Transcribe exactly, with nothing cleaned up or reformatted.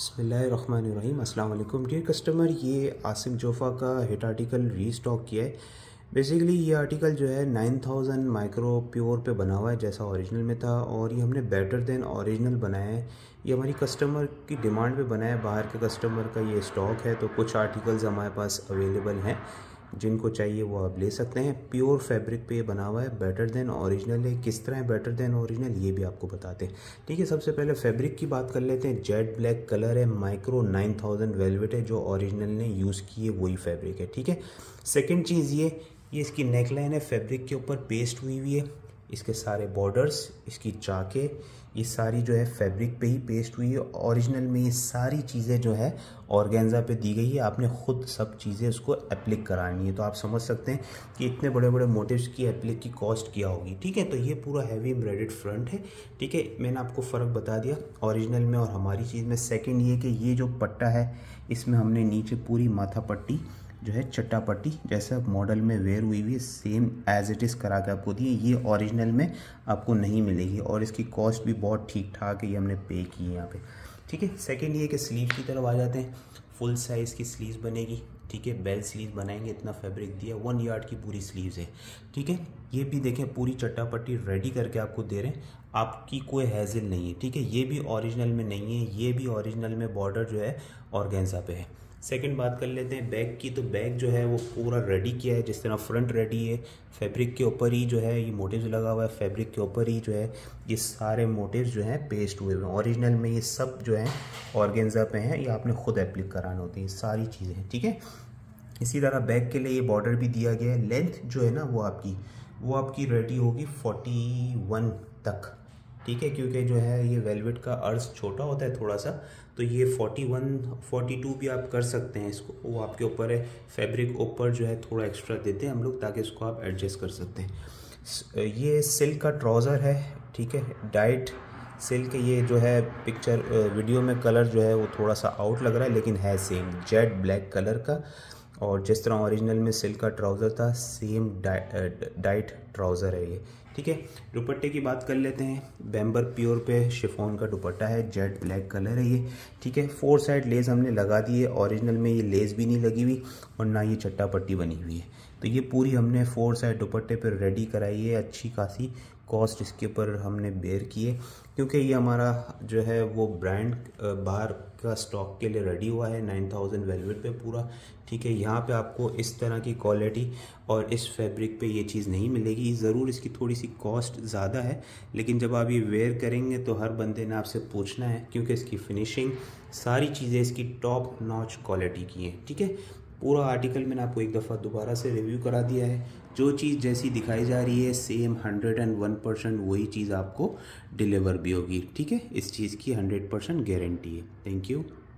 बिस्मिल्लाहिर्रहमानिर्रहीम। अस्सलाम वालेकुम डियर कस्टमर, ये आसिम जोफ़ा का हिट आर्टिकल रीस्टॉक किया है। बेसिकली ये आर्टिकल जो है नाइन थाउज़ेंड माइक्रो प्योर पे बना हुआ है जैसा ओरिजिनल में था, और ये हमने बेटर देन ओरिजिनल बनाया है। ये हमारी कस्टमर की डिमांड पे बनाया है, बाहर के कस्टमर का ये स्टॉक है। तो कुछ आर्टिकल्स हमारे पास अवेलेबल हैं, जिनको चाहिए वो आप ले सकते हैं। प्योर फैब्रिक पे बना हुआ है, बेटर देन ओरिजिनल है। किस तरह है बेटर देन ओरिजिनल ये भी आपको बताते हैं, ठीक है। सबसे पहले फैब्रिक की बात कर लेते हैं। जेट ब्लैक कलर है, माइक्रो नाइन थाउज़ेंड वेलवेट है, जो ओरिजिनल ने यूज़ किए वही फैब्रिक है, ठीक है। सेकंड चीज़ ये ये इसकी नेकलाइन है, फैब्रिक के ऊपर पेस्ट हुई हुई है। इसके सारे बॉर्डर्स, इसकी चाके, ये सारी जो है फैब्रिक पे ही पेस्ट हुई है। ओरिजिनल में ये सारी चीज़ें जो है ऑर्गेन्जा पे दी गई है, आपने ख़ुद सब चीज़ें उसको एप्लिक करानी है। तो आप समझ सकते हैं कि इतने बड़े बड़े मोटिव्स की एप्लिक की कॉस्ट क्या होगी, ठीक है। तो ये पूरा हैवी एम्ब्रॉयडर्ड फ्रंट है, ठीक है। मैंने आपको फ़र्क बता दिया ओरिजिनल में और हमारी चीज़ में। सेकेंड ये कि ये जो पट्टा है इसमें हमने नीचे पूरी माथा पट्टी जो है चट्टा पट्टी जैसा मॉडल में वेयर हुई हुई सेम एज इट इज़ करा के आपको दी। ये ओरिजिनल में आपको नहीं मिलेगी और इसकी कॉस्ट भी बहुत ठीक ठाक है, ये हमने पे की है यहाँ पे, ठीक है। सेकंड ये कि स्लीव की तरफ आ जाते हैं। फुल साइज़ की स्लीव्स बनेगी, ठीक है। बेल स्लीव बनाएंगे, इतना फैब्रिक दिया, वन यार्ड की पूरी स्लीव्स है, ठीक है। ये भी देखें पूरी चट्टा पट्टी रेडी करके आपको दे रहे हैं, आपकी कोई हैजिल नहीं है, ठीक है। ये भी ओरिजिनल में नहीं है, ये भी ओरिजिनल में बॉर्डर जो है ऑर्गेन्जा पे है। सेकंड बात कर लेते हैं बैग की। तो बैग जो है वो पूरा रेडी किया है, जिस तरह फ्रंट रेडी है, फैब्रिक के ऊपर ही जो है ये मोटिव्स लगा हुआ है, फैब्रिक के ऊपर ही जो है ये सारे मोटिव्स जो हैं पेस्ट हुए हुए हैं। ओरिजिनल में ये सब जो है ऑर्गेन्जा पे हैं, ये आपने ख़ुद एप्लिक कराना होती है सारी चीज़ें, ठीक है। इसी तरह बैग के लिए ये बॉर्डर भी दिया गया है। लेंथ जो है ना वो आपकी वो आपकी रेडी होगी फोर्टी वन तक, ठीक है, क्योंकि जो है ये वेलवेट का अर्स छोटा होता है थोड़ा सा, तो ये फोर्टी वन, फोर्टी टू भी आप कर सकते हैं इसको, वो आपके ऊपर है। फैब्रिक ऊपर जो है थोड़ा एक्स्ट्रा देते हैं हम लोग ताकि इसको आप एडजस्ट कर सकते हैं। ये सिल्क का ट्राउज़र है, ठीक है, डाइट सिल्क। ये जो है पिक्चर वीडियो में कलर जो है वो थोड़ा सा आउट लग रहा है लेकिन है सेम जेट ब्लैक कलर का, और जिस तरह ओरिजिनल में सिल्क का ट्राउज़र था सेम डाइट ट्राउज़र है ये, ठीक है। दुपट्टे की बात कर लेते हैं। बैम्बर प्योर पे शिफॉन का दुपट्टा है, जेट ब्लैक कलर है ये, ठीक है। फोर साइड लेस हमने लगा दी है, ओरिजिनल में ये लेस भी नहीं लगी हुई और ना ये चट्टा पट्टी बनी हुई है। तो ये पूरी हमने फोर साइड दुपट्टे पर रेडी कराई है, अच्छी खासी कॉस्ट इसके ऊपर हमने बेयर किए, क्योंकि ये हमारा जो है वो ब्रांड बाहर का स्टॉक के लिए रेडी हुआ है नाइन थाउज़ेंड वेलवेट पे पूरा, ठीक है। यहाँ पे आपको इस तरह की क्वालिटी और इस फैब्रिक पे ये चीज़ नहीं मिलेगी। ज़रूर इसकी थोड़ी सी कॉस्ट ज़्यादा है, लेकिन जब आप ये वेयर करेंगे तो हर बंदे ने आपसे पूछना है, क्योंकि इसकी फिनिशिंग सारी चीज़ें इसकी टॉप नॉच क्वालिटी की हैं, ठीक है। पूरा आर्टिकल मैंने आपको एक दफ़ा दोबारा से रिव्यू करा दिया है। जो चीज़ जैसी दिखाई जा रही है same hundred and one percent वही चीज़ आपको डिलीवर भी होगी, ठीक है। इस चीज़ की हंड्रेड परसेंट गारंटी है। Thank you.